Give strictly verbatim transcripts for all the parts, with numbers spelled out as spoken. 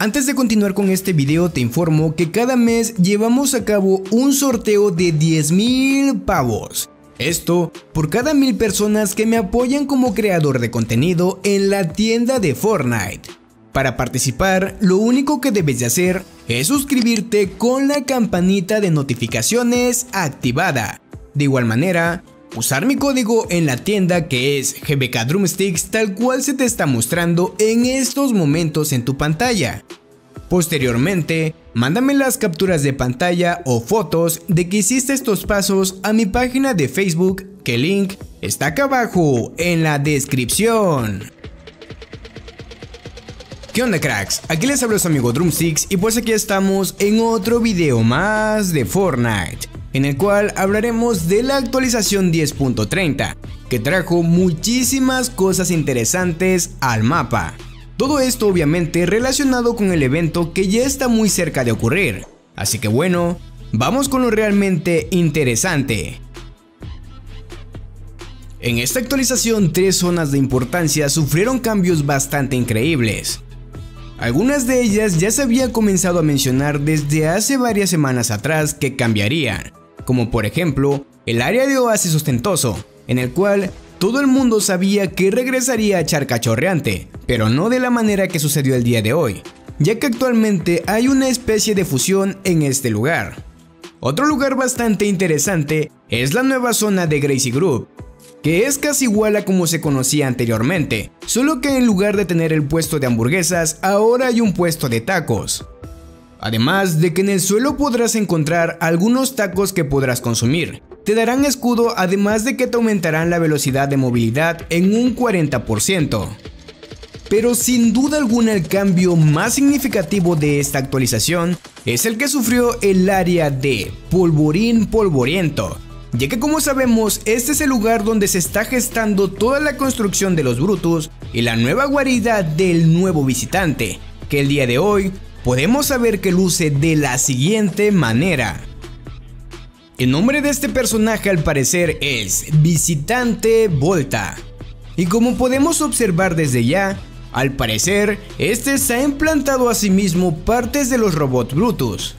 Antes de continuar con este video te informo que cada mes llevamos a cabo un sorteo de diez mil pavos. Esto por cada mil personas que me apoyan como creador de contenido en la tienda de Fortnite. Para participar, lo único que debes de hacer es suscribirte con la campanita de notificaciones activada. De igual manera, usar mi código en la tienda que es G B K Drumsticks, tal cual se te está mostrando en estos momentos en tu pantalla. Posteriormente, mándame las capturas de pantalla o fotos de que hiciste estos pasos a mi página de Facebook, que el link está acá abajo en la descripción. ¿Qué onda, cracks? Aquí les hablo su amigo Drumsticks y pues aquí estamos en otro video más de Fortnite, en el cual hablaremos de la actualización diez punto treinta, que trajo muchísimas cosas interesantes al mapa. Todo esto obviamente relacionado con el evento que ya está muy cerca de ocurrir. Así que bueno, vamos con lo realmente interesante. En esta actualización, tres zonas de importancia sufrieron cambios bastante increíbles. Algunas de ellas ya se había comenzado a mencionar desde hace varias semanas atrás que cambiarían, como por ejemplo el área de oasis ostentoso, en el cual todo el mundo sabía que regresaría a Charca Chorreante, pero no de la manera que sucedió el día de hoy, ya que actualmente hay una especie de fusión en este lugar. Otro lugar bastante interesante es la nueva zona de Greicy Groove, que es casi igual a como se conocía anteriormente, solo que en lugar de tener el puesto de hamburguesas, ahora hay un puesto de tacos. Además de que en el suelo podrás encontrar algunos tacos que podrás consumir, te darán escudo, además de que te aumentarán la velocidad de movilidad en un cuarenta por ciento. Pero sin duda alguna el cambio más significativo de esta actualización es el que sufrió el área de Polvorín Polvoriento, ya que como sabemos este es el lugar donde se está gestando toda la construcción de los Brutus y la nueva guarida del nuevo visitante, que el día de hoy podemos saber que luce de la siguiente manera. El nombre de este personaje al parecer es Visitante Volta, y como podemos observar desde ya, al parecer este se ha implantado a sí mismo partes de los robots Brutus.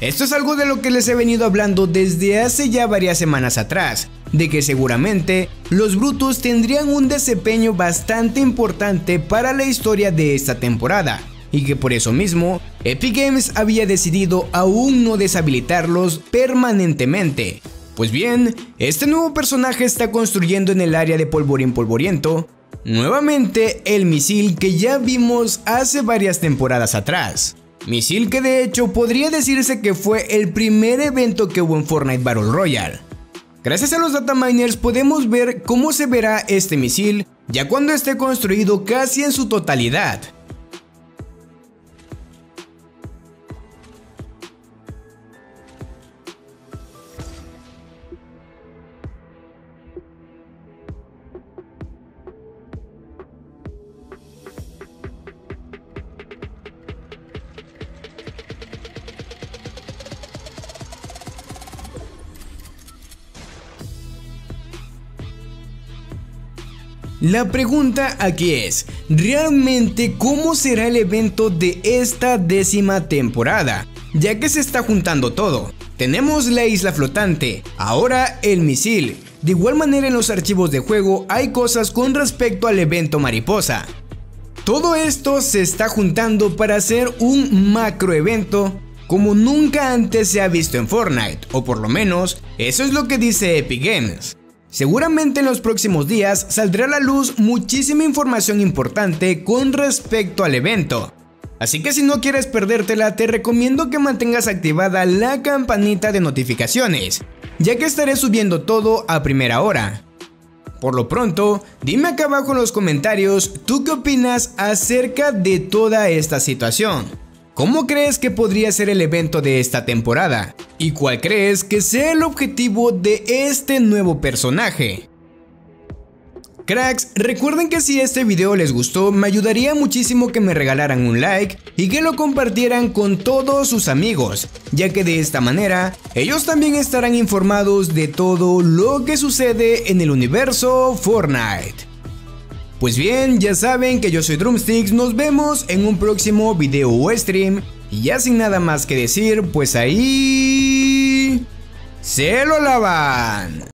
Esto es algo de lo que les he venido hablando desde hace ya varias semanas atrás, de que seguramente los Brutus tendrían un desempeño bastante importante para la historia de esta temporada, y que por eso mismo Epic Games había decidido aún no deshabilitarlos permanentemente. Pues bien, este nuevo personaje está construyendo en el área de Polvorín Polvoriento nuevamente el misil que ya vimos hace varias temporadas atrás. Misil que de hecho podría decirse que fue el primer evento que hubo en Fortnite Battle Royale. Gracias a los data miners podemos ver cómo se verá este misil ya cuando esté construido casi en su totalidad. La pregunta aquí es, ¿realmente cómo será el evento de esta décima temporada? Ya que se está juntando todo. Tenemos la isla flotante, ahora el misil. De igual manera en los archivos de juego hay cosas con respecto al evento mariposa. Todo esto se está juntando para hacer un macro evento como nunca antes se ha visto en Fortnite, o por lo menos eso es lo que dice Epic Games. Seguramente en los próximos días saldrá a la luz muchísima información importante con respecto al evento. Así que si no quieres perdértela, te recomiendo que mantengas activada la campanita de notificaciones, ya que estaré subiendo todo a primera hora. Por lo pronto, dime acá abajo en los comentarios, ¿tú qué opinas acerca de toda esta situación? ¿Cómo crees que podría ser el evento de esta temporada? ¿Y cuál crees que sea el objetivo de este nuevo personaje? Cracks, recuerden que si este video les gustó, me ayudaría muchísimo que me regalaran un like y que lo compartieran con todos sus amigos, ya que de esta manera, ellos también estarán informados de todo lo que sucede en el universo Fortnite. Pues bien, ya saben que yo soy Drumsticks, nos vemos en un próximo video o stream. Y ya sin nada más que decir, pues ahí... ¡se lo lavan!